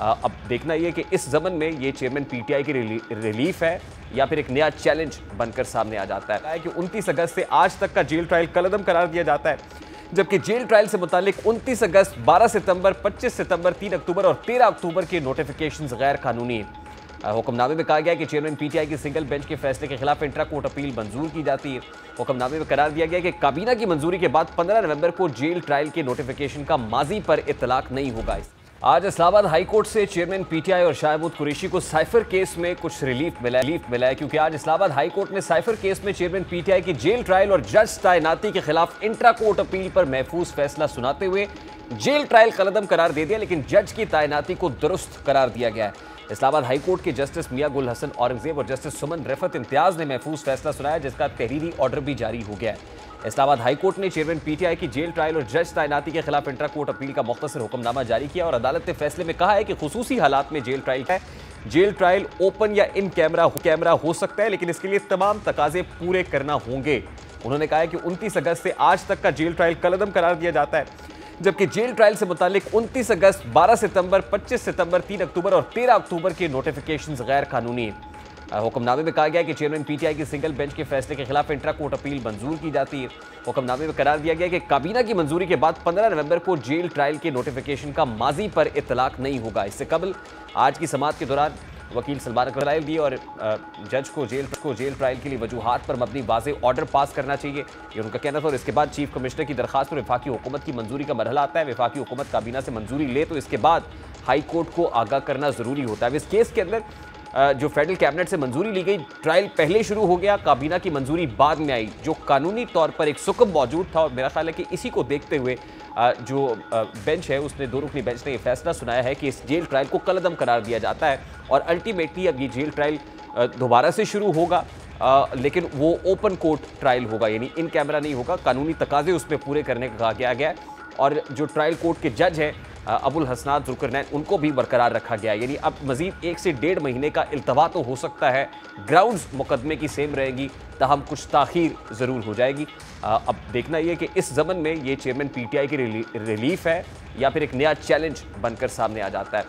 अब देखना यह कि इस ज़मन में ये चेयरमैन पीटीआई की रिलीफ है या फिर एक नया चैलेंज बनकर सामने आ जाता है कि 29 अगस्त से आज तक का जेल ट्रायल कलदम करार दिया जाता है, जबकि जेल ट्रायल से मुतालिक 29 अगस्त, 12 सितंबर, 25 सितंबर, 3 अक्टूबर और 13 अक्टूबर के नोटिफिकेशंस गैर कानूनी हैं। हुक्मनामे में कहा गया कि चेयरमैन पीटीआई की सिंगल बेंच के फैसले के खिलाफ इंट्रा कोर्ट अपील मंजूर की जाती है। हुक्मनामे में करार दिया गया कि काबीना की मंजूरी के बाद 15 नवंबर को जेल ट्रायल के नोटिफिकेशन का माजी पर इतलाक नहीं होगा। आज इस्लामाबाद हाईकोर्ट से चेयरमैन पीटीआई और शाहबुद कुरेशी को साइफर केस में कुछ रिलीफ मिला है, क्योंकि आज इस्लामाबाद हाईकोर्ट ने साइफर केस में चेयरमैन पीटीआई की जेल ट्रायल और जज तैनाती के खिलाफ इंट्रा कोर्ट अपील पर महफूज फैसला सुनाते हुए जेल ट्रायल कलदम करार दे दिया, लेकिन जज की तैनाती को दुरुस्त करार दिया गया है। इस्लामाबाद हाईकोर्ट के जस्टिस मिया गुल हसन औरंगजेब और जस्टिस सुमन रेफत इम्तियाज ने महफूज फैसला सुनाया, जिसका तहरीरी ऑर्डर भी जारी हो गया है। इस्लामाबाद हाईकोर्ट ने चेयरमैन पीटीआई की जेल ट्रायल और जज तैनाती के खिलाफ इंट्रा कोर्ट अपील का मुख्तसर हुक्मनामा जारी किया और अदालत ने फैसले में कहा है कि खुसूसी हालात में जेल ट्रायल ओपन या इन कैमरा हो सकता है, लेकिन इसके लिए तमाम तकाजे पूरे करना होंगे। उन्होंने कहा है कि 29 अगस्त से आज तक का जेल ट्रायल कलदम करार दिया जाता है, जबकि जेल ट्रायल से मुतालिक 29 अगस्त, 12 सितंबर, 25 सितंबर, 3 अक्टूबर और 13 अक्टूबर के नोटिफिकेशंस गैर कानूनी हैं। हुक्मनामे में कहा गया कि चेयरमैन पीटीआई की सिंगल बेंच के फैसले के खिलाफ इंट्रा कोर्ट अपील मंजूर की जाती है। हुक्मनामे में करार दिया गया कि काबीना की मंजूरी के बाद 15 नवंबर को जेल ट्रायल के नोटिफिकेशन का माजी पर इतलाक नहीं होगा। इससे कबल आज की समाअत के दौरान वकील सलमान अकरम दी और जज को जेल ट्रायल के लिए वजूहात पर मबनी वाज़े ऑर्डर पास करना चाहिए, ये उनका कहना था। और इसके बाद चीफ कमिश्नर की दरख्वास्त पर वफाकी हुकूमत की मंजूरी का मरहला आता है। वफाकी हुकूमत काबीना से मंजूरी ले तो इसके बाद हाई कोर्ट को आगाह करना ज़रूरी होता है। इस केस के अंदर जो फेडरल कैबिनेट से मंजूरी ली गई, ट्रायल पहले शुरू हो गया, काबीना की मंजूरी बाद में आई, जो कानूनी तौर पर एक सुकून मौजूद था। और मेरा ख्याल है कि इसी को देखते हुए जो बेंच है उसने दो रुकनी बेंच ने ये फैसला सुनाया है कि इस जेल ट्रायल को कलदम करार दिया जाता है और अल्टीमेटली अब ये जेल ट्रायल दोबारा से शुरू होगा, लेकिन वो ओपन कोर्ट ट्रायल होगा, यानी इन कैमरा नहीं होगा। कानूनी तकाजे उस पर पूरे करने का कहा गया है और जो ट्रायल कोर्ट के जज हैं अब्दुल हसनात जुल्करनैन, उनको भी बरकरार रखा गया। यानी अब मज़ीद 1 से 1.5 महीने का अल्तवा तो हो सकता है, ग्राउंड्स मुकदमे की सेम रहेगी, ताहम कुछ ताख़ीर ज़रूर हो जाएगी। अब देखना यह कि इस ज़मन में ये चेयरमैन पीटीआई की रिलीफ है या फिर एक नया चैलेंज बनकर सामने आ जाता है।